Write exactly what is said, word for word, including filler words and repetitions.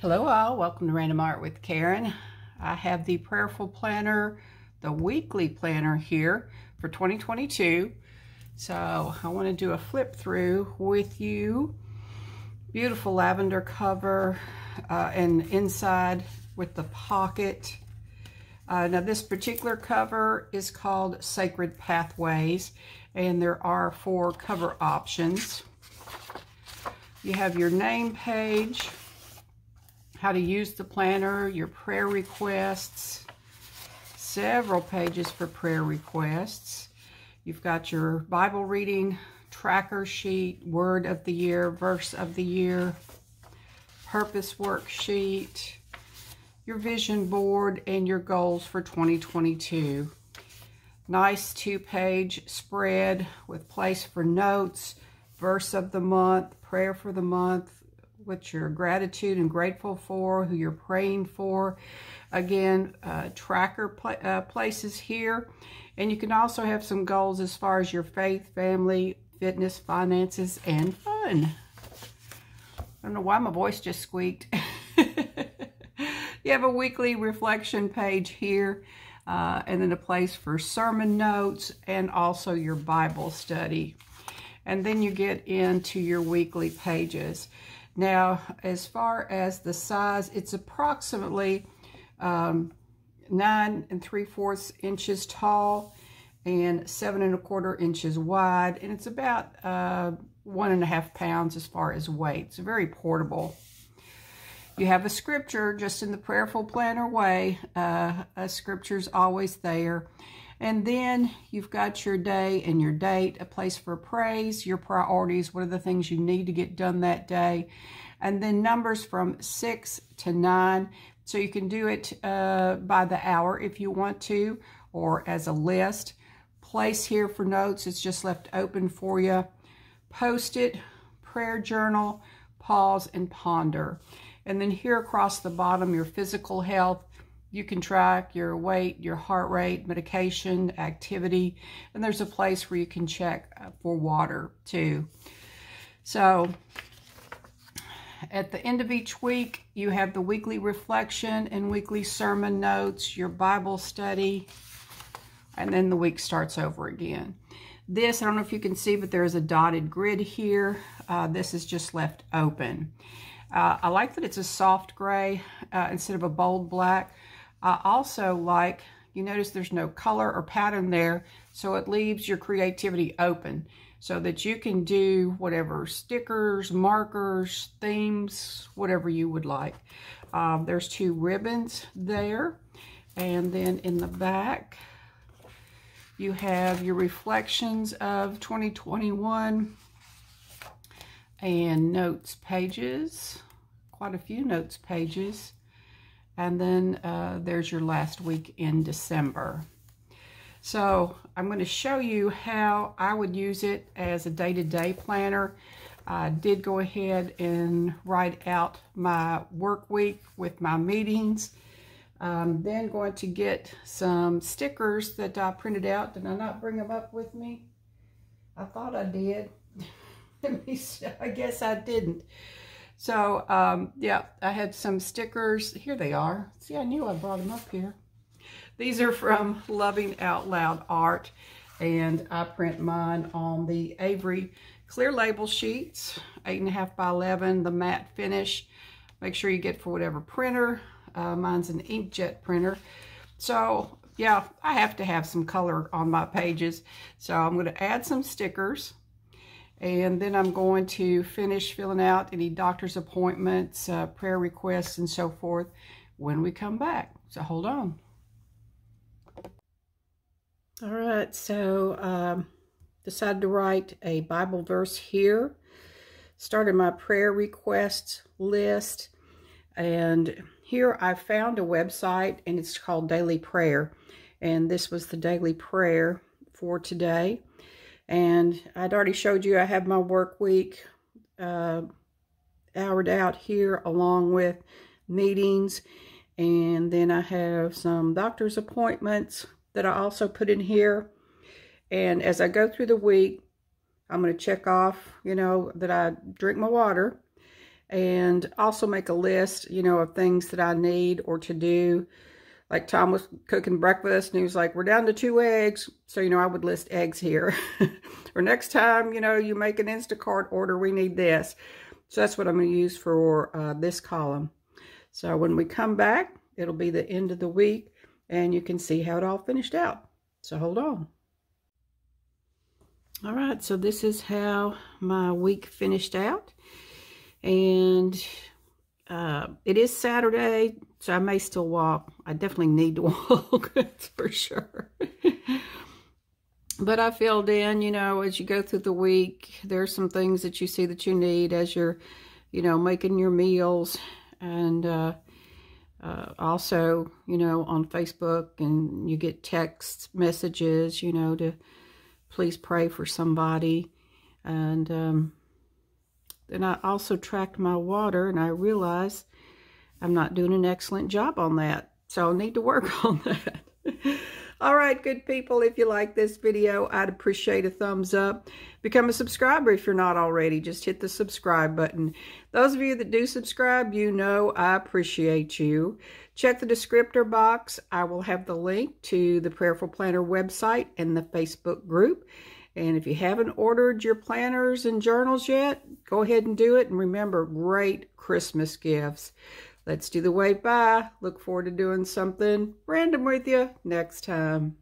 Hello all, welcome to Random Art with Karen. I have the Prayerful Planner, the weekly planner here for twenty twenty-two. So I want to do a flip through with you. Beautiful lavender cover uh, and inside with the pocket. Uh, now this particular cover is called Sacred Pathways, and there are four cover options. You have your name page, how to use the planner, your prayer requests, several pages for prayer requests. You've got your Bible reading, tracker sheet, word of the year, verse of the year, purpose worksheet, your vision board, and your goals for twenty twenty-two. Nice two-page spread with place for notes, verse of the month, prayer for the month, what you're gratitude and grateful for, who you're praying for. Again, uh, tracker pla uh, places here. And you can also have some goals as far as your faith, family, fitness, finances, and fun. I don't know why my voice just squeaked. You have a weekly reflection page here, uh, and then a place for sermon notes and also your Bible study. And then you get into your weekly pages. Now, as far as the size, it's approximately um, nine and three-fourths inches tall and seven and a quarter inches wide, and it's about uh, one and a half pounds as far as weight. It's very portable. You have a scripture, just in the Prayerful Planner way. Uh, a scripture's always there. And then you've got your day and your date, a place for praise, your priorities, what are the things you need to get done that day, and then numbers from six to nine. So you can do it uh, by the hour if you want to, or as a list. Place here for notes, it's just left open for you. Post it, prayer journal, pause and ponder. And then here across the bottom, your physical health. You can track your weight, your heart rate, medication, activity, and there's a place where you can check for water too. So at the end of each week, you have the weekly reflection and weekly sermon notes, your Bible study, and then the week starts over again. This, I don't know if you can see, but there is a dotted grid here. Uh, this is just left open. Uh, I like that it's a soft gray uh, instead of a bold black. I also like, you notice there's no color or pattern there, so it leaves your creativity open so that you can do whatever stickers, markers, themes, whatever you would like. Um, there's two ribbons there, and then in the back you have your reflections of twenty twenty-one and notes pages, quite a few notes pages. And then uh, there's your last week in December. So I'm going to show you how I would use it as a day-to-day planner. I did go ahead and write out my work week with my meetings. I'm then going to get some stickers that I printed out. Did I not bring them up with me? I thought I did. Let me see. I guess I didn't. So, um, yeah, I had some stickers. Here they are. See, I knew I brought them up here. These are from Loving Out Loud Art, and I print mine on the Avery clear label sheets, eight and a half by eleven, the matte finish. Make sure you get for whatever printer. Uh, mine's an inkjet printer. So, yeah, I have to have some color on my pages. So I'm going to add some stickers. And then I'm going to finish filling out any doctor's appointments, uh, prayer requests, and so forth when we come back. So hold on. All right, so um, decided to write a Bible verse here. Started my prayer requests list. And here I found a website, and it's called Daily Prayer. And this was the Daily Prayer for today. And I'd already showed you I have my work week uh, houred out here along with meetings. And then I have some doctor's appointments that I also put in here. And as I go through the week, I'm going to check off, you know, that I drink my water. and also make a list, you know, of things that I need or to do. Like Tom was cooking breakfast and he was like, we're down to two eggs. So, you know, I would list eggs here. Or next time, you know, you make an Instacart order, we need this. So that's what I'm going to use for uh, this column. So when we come back, it'll be the end of the week and you can see how it all finished out. So hold on. All right, so this is how my week finished out. And uh, it is Saturday, so I may still walk. I definitely need to walk, that's for sure. But I filled in, you know, as you go through the week, there's some things that you see that you need as you're, you know, making your meals. And uh, uh, also, you know, on Facebook, and you get text messages, you know, to please pray for somebody. And um, then I also tracked my water, and I realized I'm not doing an excellent job on that. So I'll need to work on that. All right, good people, if you like this video, I'd appreciate a thumbs up. Become a subscriber if you're not already. Just hit the subscribe button. Those of you that do subscribe, you know I appreciate you. Check the descriptor box. I will have the link to the Prayerful Planner website and the Facebook group. And if you haven't ordered your planners and journals yet, go ahead and do it. And remember, great Christmas gifts. Let's do the wave bye. Look forward to doing something random with you next time.